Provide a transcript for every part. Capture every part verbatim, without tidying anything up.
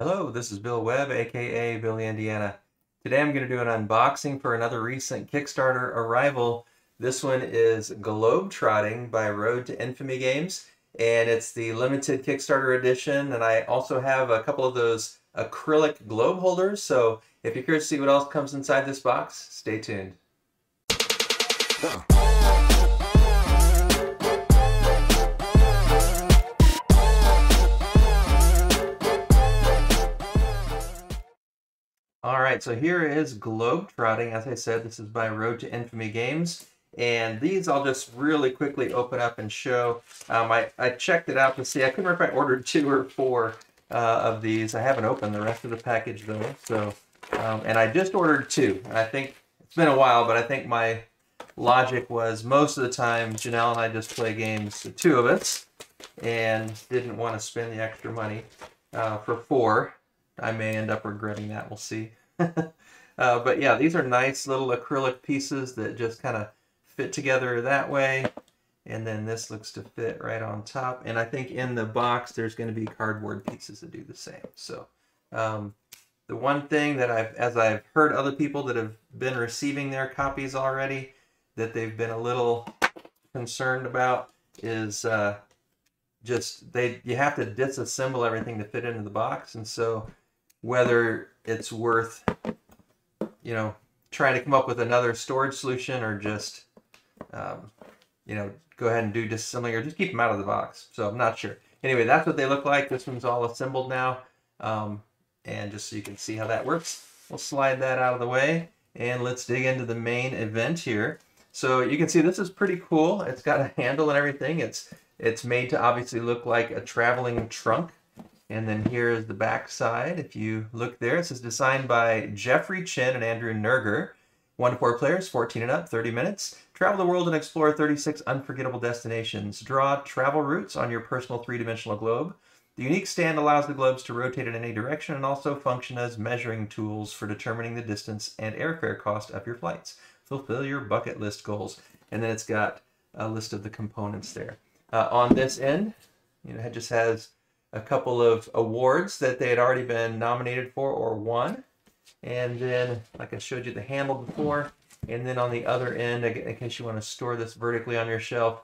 Hello, this is Bill Webb, aka Billy Indiana. Today I'm going to do an unboxing for another recent Kickstarter arrival. This one is Globetrotting by Road to Infamy Games, and it's the limited Kickstarter edition, and I also have a couple of those acrylic globe holders, so if you're curious to see what else comes inside this box, stay tuned. Huh. All right, so here is Globetrotting. As I said, this is by Road to Infamy Games. And these I'll just really quickly open up and show. Um, I, I checked it out to see. I couldn't remember if I ordered two or four uh, of these. I haven't opened the rest of the package, though. So, um, and I just ordered two. And I think it's been a while, but I think my logic was most of the time Janelle and I just play games, the two of us, and didn't want to spend the extra money uh, for four. I may end up regretting that. We'll see. uh, but yeah, these are nice little acrylic pieces that just kind of fit together that way. And then this looks to fit right on top. And I think in the box, there's going to be cardboard pieces that do the same. So um, the one thing that I've, as I've heard other people that have been receiving their copies already, that they've been a little concerned about is uh, just they you have to disassemble everything to fit into the box. And so whether it's worth, you know, trying to come up with another storage solution or just, um, you know, go ahead and do disassembling or just keep them out of the box. So I'm not sure. Anyway, that's what they look like. This one's all assembled now. Um, and just so you can see how that works, we'll slide that out of the way and let's dig into the main event here. So you can see this is pretty cool. It's got a handle and everything. It's, it's made to obviously look like a traveling trunk. And then here is the back side. If you look there, it says designed by Jeffrey Chin and Andrew Nerger. One to four players, fourteen and up, thirty minutes. Travel the world and explore thirty-six unforgettable destinations. Draw travel routes on your personal three-dimensional globe. The unique stand allows the globes to rotate in any direction and also function as measuring tools for determining the distance and airfare cost of your flights. Fulfill your bucket list goals. And then it's got a list of the components there. Uh, on this end, you know, it just has a couple of awards that they had already been nominated for or won. And then, like I showed you the handle before, and then on the other end, in case you want to store this vertically on your shelf,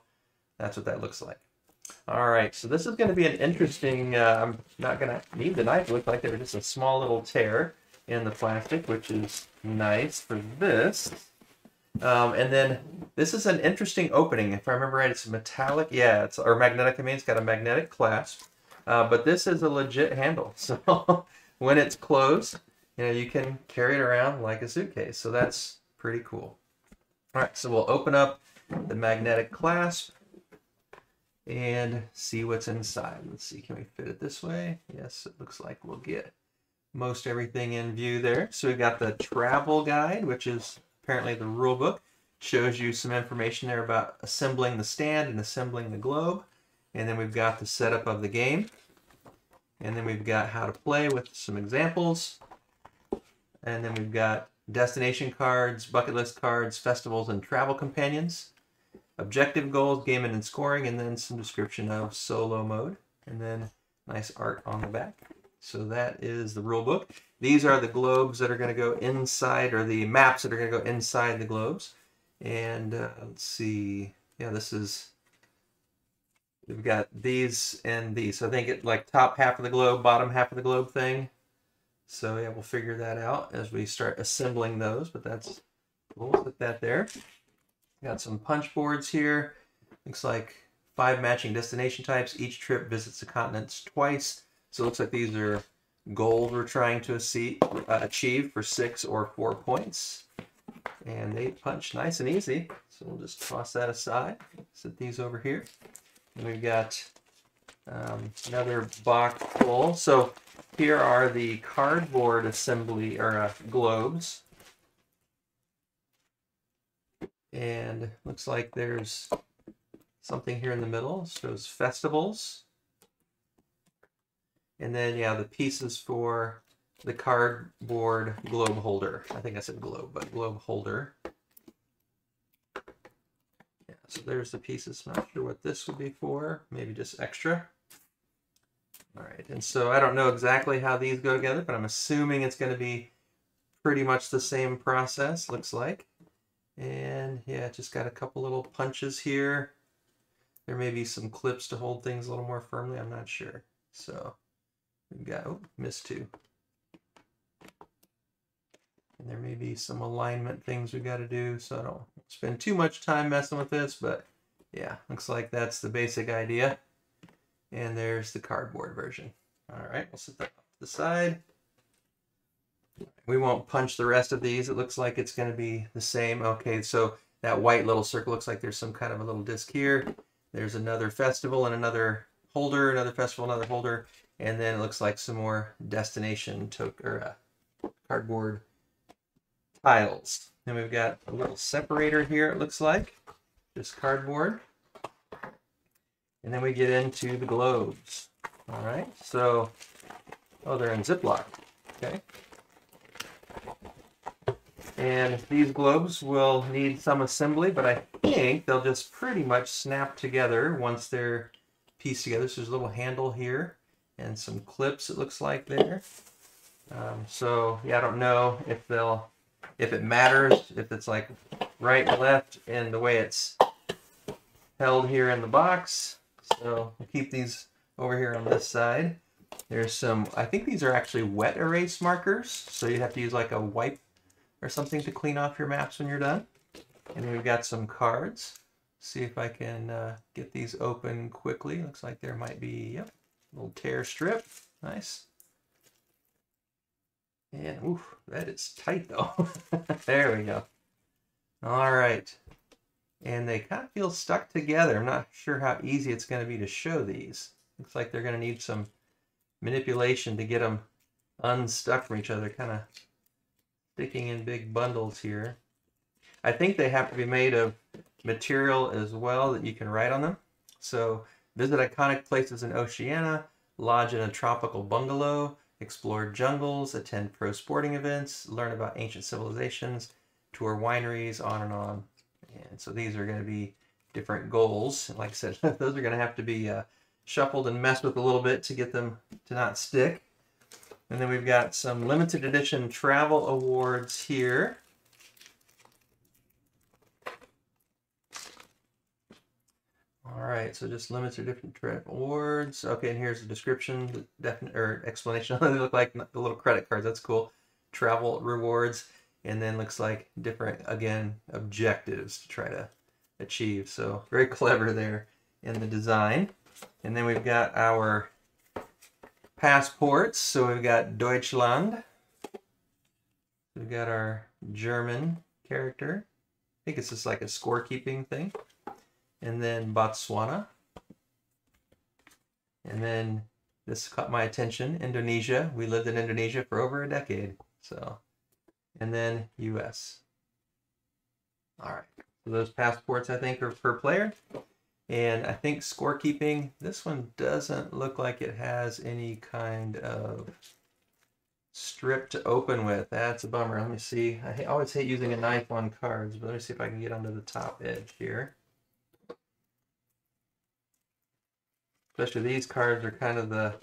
that's what that looks like. All right, so this is going to be an interesting, uh, I'm not going to need the knife. It looked like there was just a small little tear in the plastic, which is nice for this. Um, and then this is an interesting opening. If I remember right, it's metallic. Yeah, it's or magnetic, I mean, it's got a magnetic clasp. Uh, but this is a legit handle, so when it's closed, you know, you can carry it around like a suitcase, so that's pretty cool. All right, so we'll open up the magnetic clasp and see what's inside. Let's see, can we fit it this way? Yes, it looks like we'll get most everything in view there. So we've got the travel guide, which is apparently the rule book. It shows you some information there about assembling the stand and assembling the globe. And then we've got the setup of the game. And then we've got how to play with some examples. And then we've got destination cards, bucket list cards, festivals, and travel companions. Objective goals, game and scoring, and then some description of solo mode. And then nice art on the back. So that is the rule book. These are the globes that are going to go inside, or the maps that are going to go inside the globes. And uh, let's see. Yeah, this is... We've got these and these. So I think it's like top half of the globe, bottom half of the globe thing. So yeah, we'll figure that out as we start assembling those, but that's, we'll put that there. Got some punch boards here. Looks like five matching destination types. Each trip visits the continents twice. So it looks like these are goals we're trying to achieve for six or four points. And they punch nice and easy. So we'll just toss that aside, set these over here. We've got um, another box full. So here are the cardboard assembly or uh, globes. And looks like there's something here in the middle. It shows festivals. And then, yeah, the pieces for the cardboard globe holder. I think I said globe, but globe holder. So there's the pieces. I'm not sure what this would be for. Maybe just extra. All right, and so I don't know exactly how these go together, but I'm assuming it's going to be pretty much the same process, looks like. And yeah, just got a couple little punches here. There may be some clips to hold things a little more firmly, I'm not sure. So we've got, oh, missed two. And there may be some alignment things we've got to do, so I don't spend too much time messing with this, but yeah, looks like that's the basic idea. And there's the cardboard version. All right, we'll set that off to the side. We won't punch the rest of these. It looks like it's going to be the same. Okay, so that white little circle looks like there's some kind of a little disc here. There's another festival and another holder, another festival, another holder. And then it looks like some more destination to or, uh, cardboard tiles. Then we've got a little separator here, it looks like. Just cardboard. And then we get into the globes. All right, so, oh, they're in Ziploc, okay. And these globes will need some assembly, but I think they'll just pretty much snap together once they're pieced together. So there's a little handle here and some clips, it looks like, there. Um, so, yeah, I don't know if they'll, if it matters, if it's like right and left and the way it's held here in the box. So we'll keep these over here on this side. There's some, I think these are actually wet erase markers, so you have to use like a wipe or something to clean off your maps when you're done. And we've got some cards. See if I can uh, get these open quickly. Looks like there might be, yep, a little tear strip. Nice. And oof, that is tight though. There we go. All right. And they kind of feel stuck together. I'm not sure how easy it's going to be to show these. Looks like they're going to need some manipulation to get them unstuck from each other, kind of sticking in big bundles here. I think they have to be made of material as well that you can write on them. So visit iconic places in Oceania, lodge in a tropical bungalow, explore jungles, attend pro sporting events, learn about ancient civilizations, tour wineries, on and on. And so these are going to be different goals. And like I said, those are going to have to be uh, shuffled and messed with a little bit to get them to not stick. And then we've got some limited edition travel awards here. All right, so just limited different travel awards. Okay, and here's the description, the definite or explanation. They look like the little credit cards. That's cool. Travel rewards. And then looks like different, again, objectives to try to achieve. So very clever there in the design. And then we've got our passports. So we've got Deutschland. We've got our German character. I think it's just like a scorekeeping thing. And then Botswana. And then this caught my attention, Indonesia. We lived in Indonesia for over a decade. So. And then U S. All right, so those passports I think are per player. And I think scorekeeping, this one doesn't look like it has any kind of strip to open with. That's a bummer. Let me see. I always hate using a knife on cards, but let me see if I can get onto the top edge here. Especially these cards are kind of the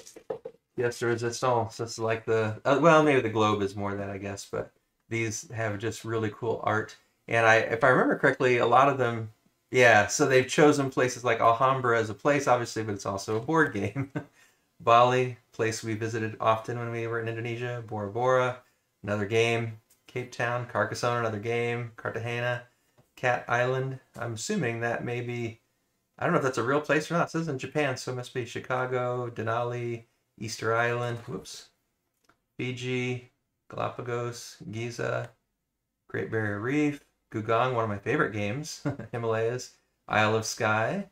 yes resistance. It's like the, well, maybe the globe is more that, I guess, but these have just really cool art. And I, if I remember correctly, a lot of them, yeah, so they've chosen places like Alhambra as a place, obviously, but it's also a board game. Bali, place we visited often when we were in Indonesia. Bora Bora, another game. Cape Town, Carcassonne, another game. Cartagena, Cat Island. I'm assuming that may be, I don't know if that's a real place or not. It says in Japan, so it must be Chicago, Denali, Easter Island, whoops, Fiji, Galapagos, Giza, Great Barrier Reef, Gugong, one of my favorite games, Himalayas, Isle of Sky,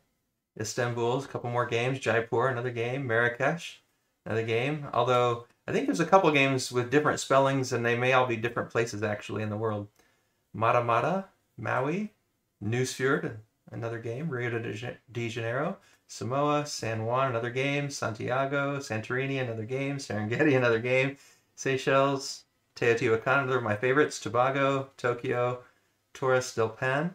Istanbul, a couple more games, Jaipur, another game, Marrakesh, another game, although I think there's a couple games with different spellings and they may all be different places actually in the world. Matamata, Maui, Newsfjord, another game, Rio de Janeiro, Samoa, San Juan, another game, Santiago, Santorini, another game, Serengeti, another game, Seychelles, Teotihuacan, they're my favorites, Tobago, Tokyo, Torres del Paine,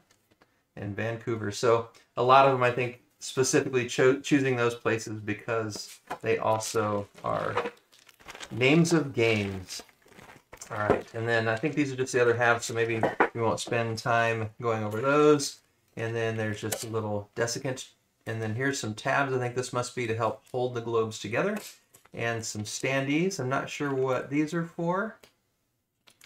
and Vancouver. So a lot of them, I think, specifically cho choosing those places because they also are names of games. All right, and then I think these are just the other halves, so maybe we won't spend time going over those. And then there's just a little desiccant. And then here's some tabs. I think this must be to help hold the globes together. And some standees. I'm not sure what these are for.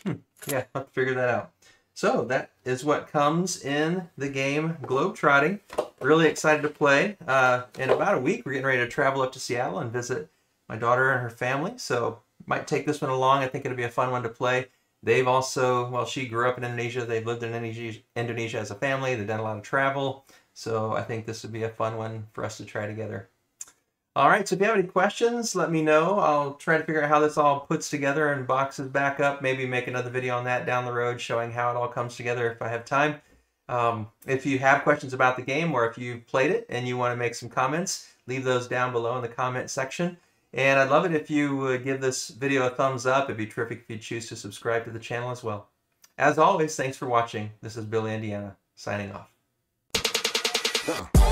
Hmm. Yeah, I'll have to figure that out. So that is what comes in the game Globetrotting. Really excited to play. Uh, in about a week, we're getting ready to travel up to Seattle and visit my daughter and her family. So might take this one along. I think it'll be a fun one to play. They've also, well, she grew up in Indonesia. They've lived in Indonesia as a family. They've done a lot of travel. So I think this would be a fun one for us to try together. All right, so if you have any questions, let me know. I'll try to figure out how this all puts together and boxes back up. Maybe make another video on that down the road showing how it all comes together if I have time. Um, if you have questions about the game or if you've played it and you want to make some comments, leave those down below in the comment section. And I'd love it if you would give this video a thumbs up. It'd be terrific if you choose to subscribe to the channel as well. As always, thanks for watching. This is Billy Indiana, signing off. Oh.